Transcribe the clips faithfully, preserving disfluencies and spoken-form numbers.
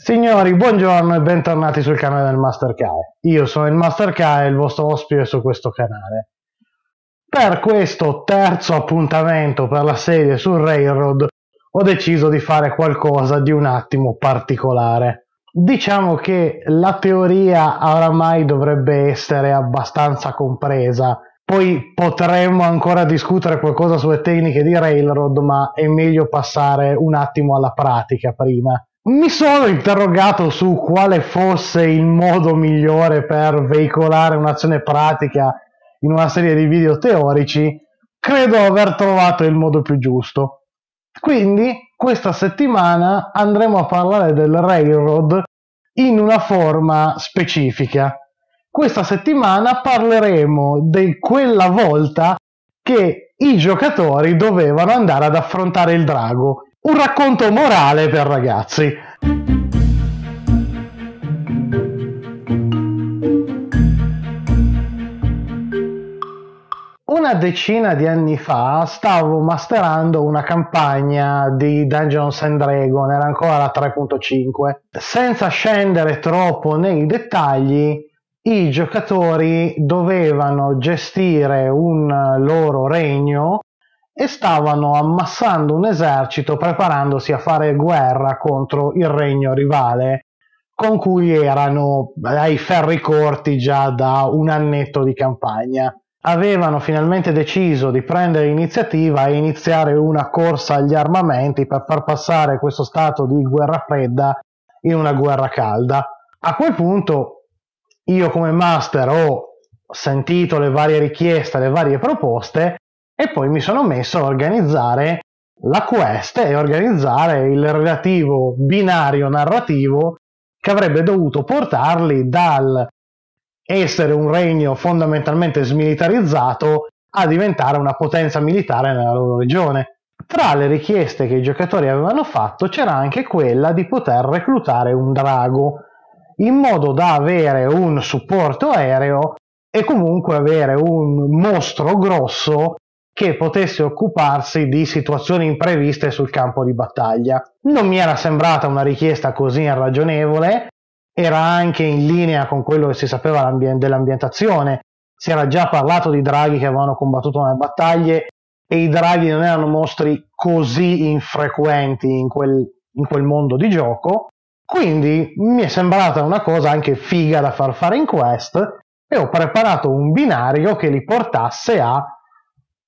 Signori, buongiorno e bentornati sul canale del Master Kae. Io sono il Master Kae, il vostro ospite su questo canale. Per questo terzo appuntamento per la serie sul Railroad ho deciso di fare qualcosa di un attimo particolare. Diciamo che la teoria oramai dovrebbe essere abbastanza compresa, poi potremmo ancora discutere qualcosa sulle tecniche di Railroad, ma è meglio passare un attimo alla pratica prima. Mi sono interrogato su quale fosse il modo migliore per veicolare un'azione pratica in una serie di video teorici. Credo aver trovato il modo più giusto. Quindi questa settimana andremo a parlare del Railroad in una forma specifica. Questa settimana parleremo di quella volta che i giocatori dovevano andare ad affrontare il drago. Un racconto morale per ragazzi. Una decina di anni fa stavo masterando una campagna di Dungeons and Dragons, era ancora la tre punto cinque. Senza scendere troppo nei dettagli, i giocatori dovevano gestire un loro regno e stavano ammassando un esercito preparandosi a fare guerra contro il regno rivale, con cui erano ai ferri corti già da un annetto di campagna. Avevano finalmente deciso di prendere l'iniziativa e iniziare una corsa agli armamenti per far passare questo stato di guerra fredda in una guerra calda. A quel punto io come master ho sentito le varie richieste, le varie proposte, e poi mi sono messo a organizzare la quest e organizzare il relativo binario narrativo che avrebbe dovuto portarli dal essere un regno fondamentalmente smilitarizzato a diventare una potenza militare nella loro regione. Tra le richieste che i giocatori avevano fatto c'era anche quella di poter reclutare un drago, in modo da avere un supporto aereo e comunque avere un mostro grosso che potesse occuparsi di situazioni impreviste sul campo di battaglia. Non mi era sembrata una richiesta così irragionevole, era anche in linea con quello che si sapeva dell'ambientazione. Si era già parlato di draghi che avevano combattuto nelle battaglie e i draghi non erano mostri così infrequenti in quel, in quel mondo di gioco, quindi mi è sembrata una cosa anche figa da far fare in quest e ho preparato un binario che li portasse a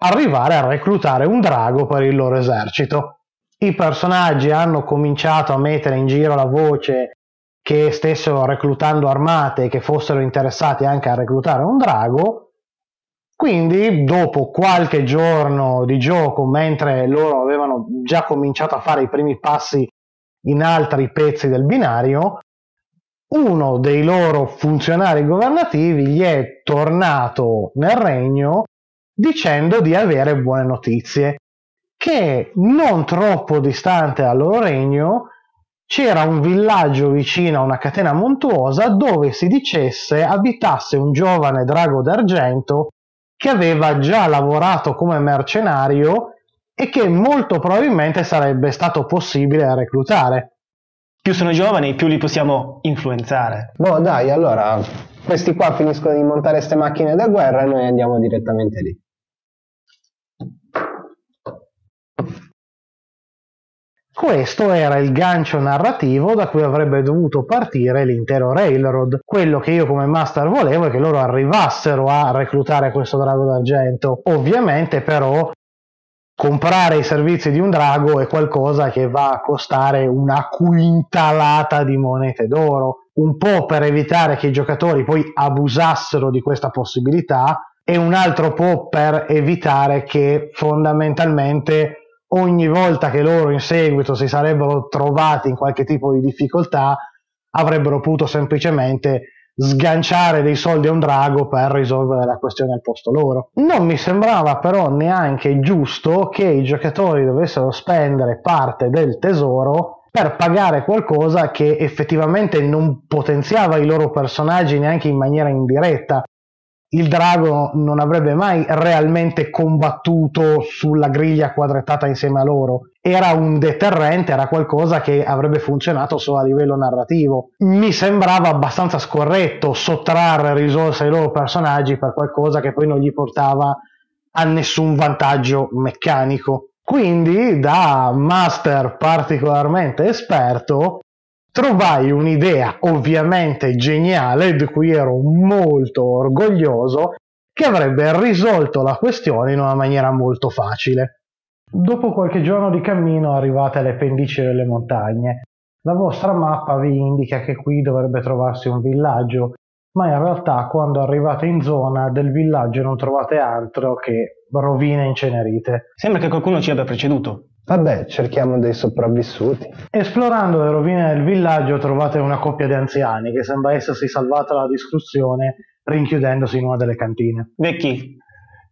arrivare a reclutare un drago per il loro esercito. I personaggi hanno cominciato a mettere in giro la voce che stessero reclutando armate e che fossero interessati anche a reclutare un drago, quindi dopo qualche giorno di gioco, mentre loro avevano già cominciato a fare i primi passi in altri pezzi del binario, uno dei loro funzionari governativi gli è tornato nel regno dicendo di avere buone notizie, che non troppo distante dal loro regno c'era un villaggio vicino a una catena montuosa dove si dicesse abitasse un giovane drago d'argento che aveva già lavorato come mercenario e che molto probabilmente sarebbe stato possibile reclutare. Più sono giovani, più li possiamo influenzare. Boh, dai, allora questi qua finiscono di montare queste macchine da guerra e noi andiamo direttamente lì. Questo era il gancio narrativo da cui avrebbe dovuto partire l'intero Railroad. Quello che io come master volevo è che loro arrivassero a reclutare questo drago d'argento. Ovviamente però comprare i servizi di un drago è qualcosa che va a costare una quintalata di monete d'oro, un po' per evitare che i giocatori poi abusassero di questa possibilità e un altro po' per evitare che fondamentalmente ogni volta che loro in seguito si sarebbero trovati in qualche tipo di difficoltà avrebbero potuto semplicemente sganciare dei soldi a un drago per risolvere la questione al posto loro. Non mi sembrava però neanche giusto che i giocatori dovessero spendere parte del tesoro per pagare qualcosa che effettivamente non potenziava i loro personaggi neanche in maniera indiretta. il drago non avrebbe mai realmente combattuto sulla griglia quadrettata insieme a loro. Era un deterrente, era qualcosa che avrebbe funzionato solo a livello narrativo. Mi sembrava abbastanza scorretto sottrarre risorse ai loro personaggi per qualcosa che poi non gli portava a nessun vantaggio meccanico. Quindi, da master particolarmente esperto, trovai un'idea ovviamente geniale, di cui ero molto orgoglioso, che avrebbe risolto la questione in una maniera molto facile. Dopo qualche giorno di cammino arrivate alle pendici delle montagne. La vostra mappa vi indica che qui dovrebbe trovarsi un villaggio, ma in realtà quando arrivate in zona del villaggio non trovate altro che rovine incenerite. Sembra che qualcuno ci abbia preceduto. Vabbè, cerchiamo dei sopravvissuti. Esplorando le rovine del villaggio trovate una coppia di anziani che sembra essersi salvata dalla distruzione rinchiudendosi in una delle cantine. Vecchi,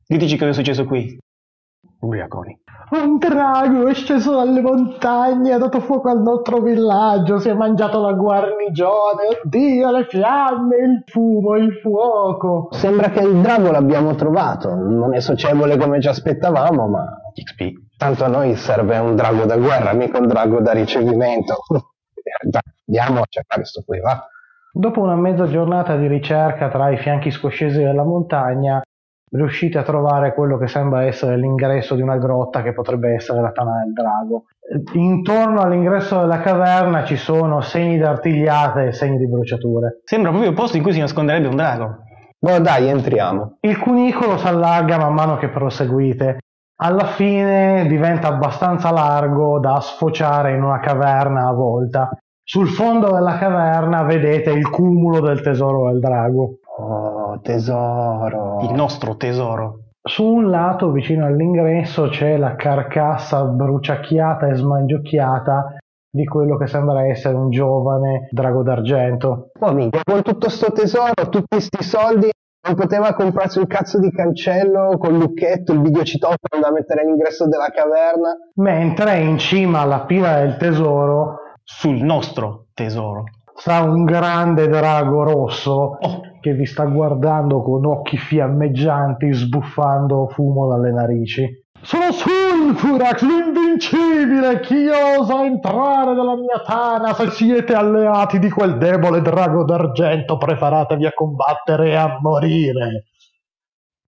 diteci cosa è successo qui. Ubriaconi. Un drago è sceso dalle montagne, ha dato fuoco al nostro villaggio, si è mangiato la guarnigione, oddio le fiamme, il fumo, il fuoco. Sembra che il drago l'abbiamo trovato, non è socievole come ci aspettavamo, ma... X P. Tanto a noi serve un drago da guerra, mica un drago da ricevimento. Andiamo a cercare questo qui, va? Dopo una mezza giornata di ricerca tra i fianchi scoscesi della montagna, riuscite a trovare quello che sembra essere l'ingresso di una grotta che potrebbe essere la tana del drago. Intorno all'ingresso della caverna ci sono segni di artigliate e segni di bruciature. Sembra proprio il posto in cui si nasconderebbe un drago. Boh, dai, entriamo. Il cunicolo si allarga man mano che proseguite. Alla fine diventa abbastanza largo da sfociare in una caverna a volta. Sul fondo della caverna vedete il cumulo del tesoro del drago. Oh, tesoro! Il nostro tesoro. Su un lato, vicino all'ingresso, c'è la carcassa bruciacchiata e smangiocchiata di quello che sembra essere un giovane drago d'argento. Oh, minchia, con tutto sto tesoro, tutti sti soldi... Non poteva comprarsi un cazzo di cancello con lucchetto, il videocitofono da mettere all'ingresso della caverna. Mentre in cima alla pila del tesoro, sul nostro tesoro, sta un grande drago rosso oh. che vi sta guardando con occhi fiammeggianti, sbuffando fumo dalle narici. Sono Sulfurax, l'invincibile, chi osa entrare nella mia tana? Se siete alleati di quel debole drago d'argento, preparatevi a combattere e a morire.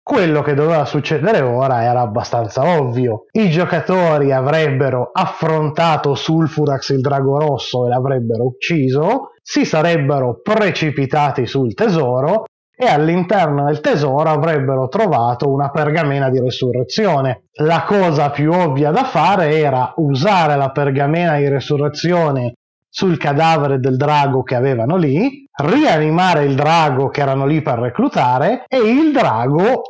Quello che doveva succedere ora era abbastanza ovvio. I giocatori avrebbero affrontato Sulfurax il drago rosso e l'avrebbero ucciso, si sarebbero precipitati sul tesoro e all'interno del tesoro avrebbero trovato una pergamena di resurrezione. La cosa più ovvia da fare era usare la pergamena di resurrezione sul cadavere del drago che avevano lì, rianimare il drago che erano lì per reclutare, e il drago,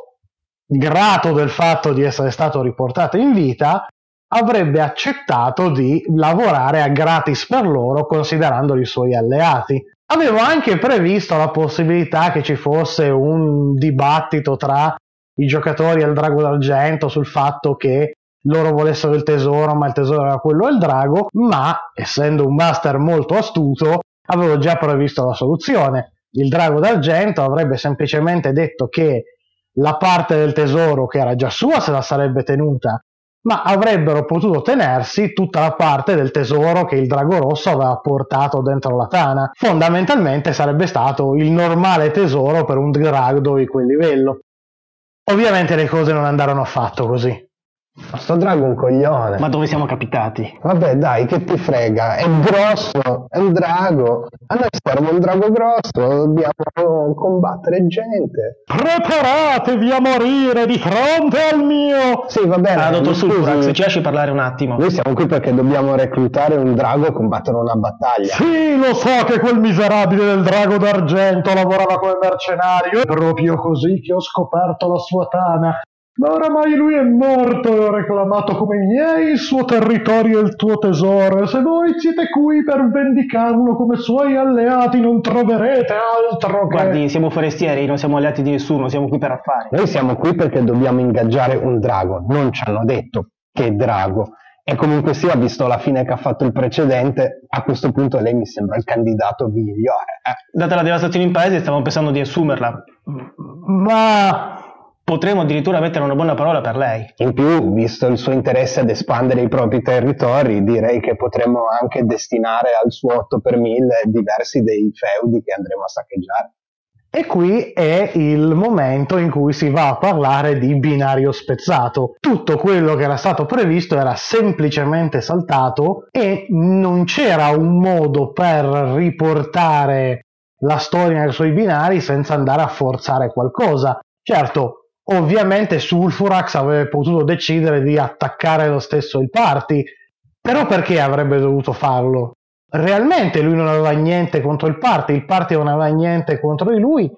grato del fatto di essere stato riportato in vita, avrebbe accettato di lavorare a gratis per loro considerando i suoi alleati. Avevo anche previsto la possibilità che ci fosse un dibattito tra i giocatori e il drago d'argento sul fatto che loro volessero il tesoro ma il tesoro era quello del drago, ma essendo un master molto astuto avevo già previsto la soluzione. Il drago d'argento avrebbe semplicemente detto che la parte del tesoro che era già sua se la sarebbe tenuta, ma avrebbero potuto tenersi tutta la parte del tesoro che il drago rosso aveva portato dentro la tana. Fondamentalmente sarebbe stato il normale tesoro per un drago di quel livello. Ovviamente le cose non andarono affatto così. Ma sto drago è un coglione. Ma dove siamo capitati? Vabbè dai, che ti frega, è grosso, è un drago. A noi serve un drago grosso, dobbiamo combattere gente. Preparatevi a morire di fronte al mio... Sì, va bene. Ah, dottor Sulfurax, ci lasci parlare un attimo. Noi siamo qui perché dobbiamo reclutare un drago e combattere una battaglia. Sì, lo so che quel miserabile del drago d'argento lavorava come mercenario. È proprio così che ho scoperto la sua tana. Ma oramai lui è morto e ho reclamato come miei il suo territorio e il tuo tesoro, e se voi siete qui per vendicarlo come suoi alleati non troverete altro che... Guardi, siamo forestieri, non siamo alleati di nessuno, siamo qui per affari. Noi siamo qui perché dobbiamo ingaggiare un drago, non ci hanno detto che drago. E comunque sia, visto la fine che ha fatto il precedente, a questo punto lei mi sembra il candidato migliore. Eh? Data la devastazione in paese, stavamo pensando di assumerla. ma potremmo addirittura mettere una buona parola per lei. In più, visto il suo interesse ad espandere i propri territori, direi che potremmo anche destinare al suo otto per mille diversi dei feudi che andremo a saccheggiare. E qui è il momento in cui si va a parlare di binario spezzato. Tutto quello che era stato previsto era semplicemente saltato e non c'era un modo per riportare la storia nei suoi binari senza andare a forzare qualcosa. Certo, ovviamente Sulfurax avrebbe potuto decidere di attaccare lo stesso il party, però perché avrebbe dovuto farlo? Realmente lui non aveva niente contro il party, il party non aveva niente contro di lui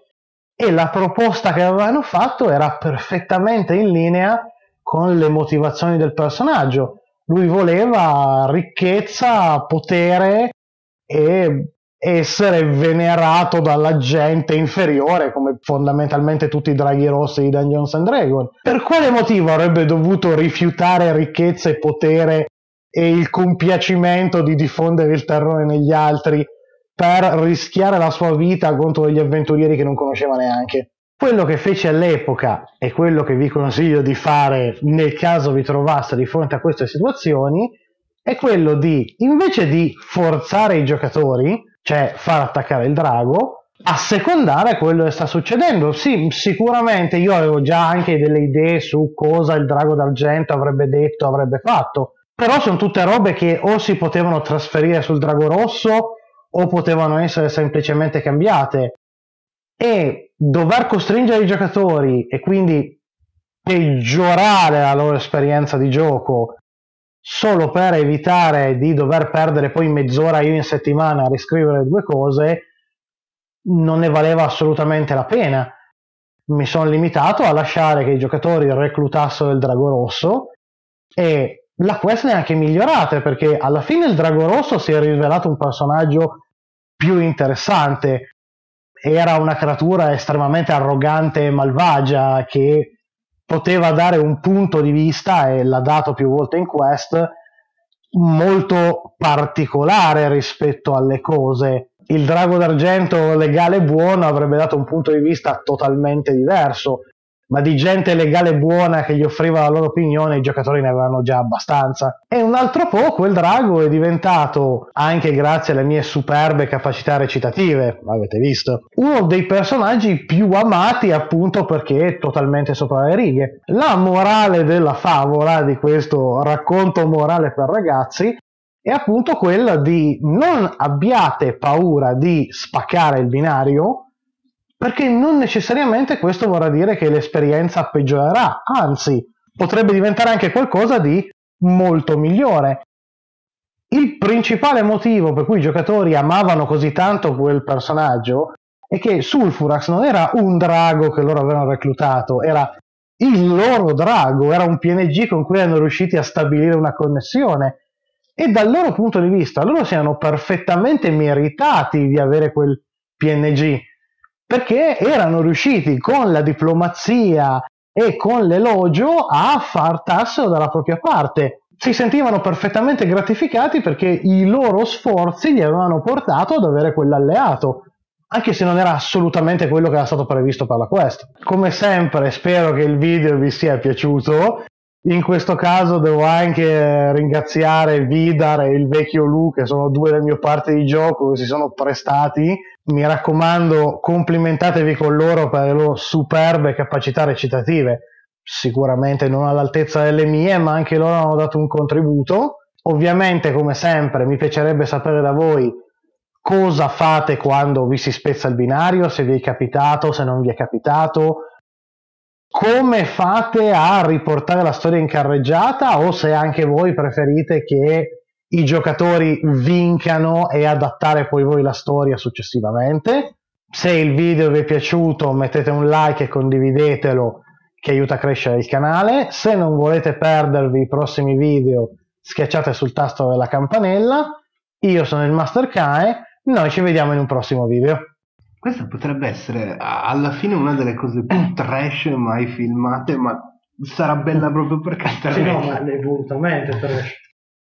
e la proposta che avevano fatto era perfettamente in linea con le motivazioni del personaggio. Lui voleva ricchezza, potere e essere venerato dalla gente inferiore, come fondamentalmente tutti i draghi rossi di Dungeons and Dragons. Per quale motivo avrebbe dovuto rifiutare ricchezza e potere e il compiacimento di diffondere il terrore negli altri per rischiare la sua vita contro degli avventurieri che non conosceva neanche? Quello che fece all'epoca e quello che vi consiglio di fare nel caso vi trovaste di fronte a queste situazioni è quello di, invece di forzare i giocatori, cioè far attaccare il drago, assecondare quello che sta succedendo. Sì, sicuramente io avevo già anche delle idee su cosa il drago d'argento avrebbe detto, avrebbe fatto, però sono tutte robe che o si potevano trasferire sul drago rosso o potevano essere semplicemente cambiate, e dover costringere i giocatori e quindi peggiorare la loro esperienza di gioco solo per evitare di dover perdere poi mezz'ora io in settimana a riscrivere due cose non ne valeva assolutamente la pena. Mi sono limitato a lasciare che i giocatori reclutassero il drago rosso e la quest ne è anche migliorata, perché alla fine il drago rosso si è rivelato un personaggio più interessante. Era una creatura estremamente arrogante e malvagia che poteva dare un punto di vista, e l'ha dato più volte in quest, molto particolare rispetto alle cose. Il drago d'argento legale e buono avrebbe dato un punto di vista totalmente diverso, ma di gente legale e buona che gli offriva la loro opinione i giocatori ne avevano già abbastanza. E un altro po' quel drago è diventato, anche grazie alle mie superbe capacità recitative, avete visto, uno dei personaggi più amati, appunto perché è totalmente sopra le righe. La morale della favola di questo racconto morale per ragazzi è appunto quella di non abbiate paura di spaccare il binario, perché non necessariamente questo vorrà dire che l'esperienza peggiorerà, anzi, potrebbe diventare anche qualcosa di molto migliore. Il principale motivo per cui i giocatori amavano così tanto quel personaggio è che Sulfurax non era un drago che loro avevano reclutato, era il loro drago, era un P N G con cui erano riusciti a stabilire una connessione, e dal loro punto di vista loro si erano perfettamente meritati di avere quel P N G, perché erano riusciti con la diplomazia e con l'elogio a far tasso dalla propria parte. Si sentivano perfettamente gratificati perché i loro sforzi li avevano portato ad avere quell'alleato, anche se non era assolutamente quello che era stato previsto per la quest. Come sempre, spero che il video vi sia piaciuto. In questo caso devo anche ringraziare Vidar e il vecchio Lu, che sono due del mio parte di gioco che si sono prestati. Mi raccomando, complimentatevi con loro per le loro superbe capacità recitative. Sicuramente non all'altezza delle mie, ma anche loro hanno dato un contributo. Ovviamente, come sempre, mi piacerebbe sapere da voi cosa fate quando vi si spezza il binario, se vi è capitato, se non vi è capitato, come fate a riportare la storia in carreggiata, o se anche voi preferite che i giocatori vincano e adattare poi voi la storia successivamente. Se il video vi è piaciuto mettete un like e condividetelo, che aiuta a crescere il canale. Se non volete perdervi i prossimi video schiacciate sul tasto della campanella. Io sono il Master Kae, noi ci vediamo in un prossimo video. Questa potrebbe essere alla fine una delle cose più trash mai filmate, ma sarà bella proprio perché... Sì, no, ma è volutamente trash.